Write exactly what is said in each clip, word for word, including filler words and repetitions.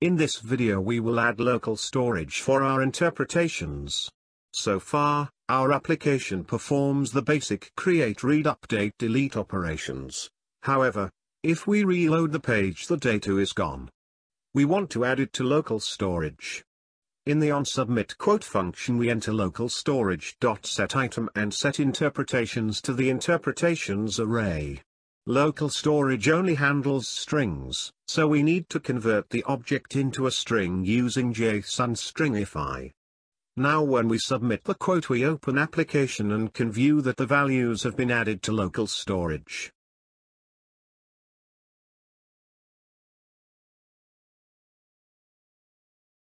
In this video we will add local storage for our interpretations. So far, our application performs the basic create, read, update, delete operations. However, if we reload the page, the data is gone. We want to add it to local storage. In the onSubmitQuote function we enter local storage.setItem and set interpretations to the interpretations array. Local storage only handles strings, so we need to convert the object into a string using JSON stringify. Now when we submit the quote, we open application and can view that the values have been added to local storage.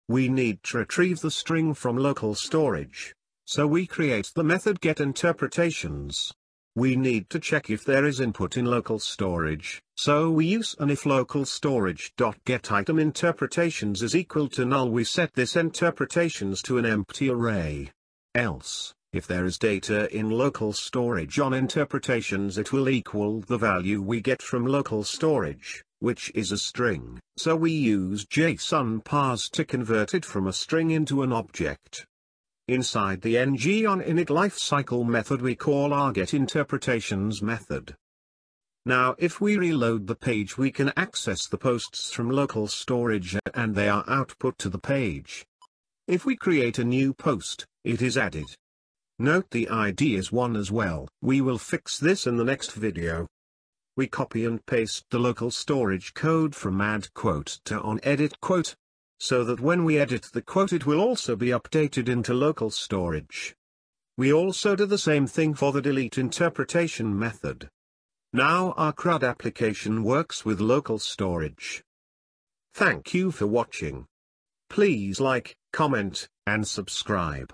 We need to retrieve the string from local storage, so we create the method getInterpretations. We need to check if there is input in local storage, so we use an if local storage.getItem interpretations is equal to null. We set this interpretations to an empty array. Else, if there is data in local storage on interpretations, it will equal the value we get from local storage, which is a string, so we use JSON parse to convert it from a string into an object. Inside the ngOnInit lifecycle method we call our getInterpretations method. Now if we reload the page we can access the posts from local storage and they are output to the page. If we create a new post, it is added. Note the I D is one as well. We will fix this in the next video. We copy and paste the local storage code from add quote to on edit quote, so that when we edit the quote it will also be updated into local storage. We also do the same thing for the delete interpretation method. Now our CRUD application works with local storage. Thank you for watching. Please like, comment, and subscribe.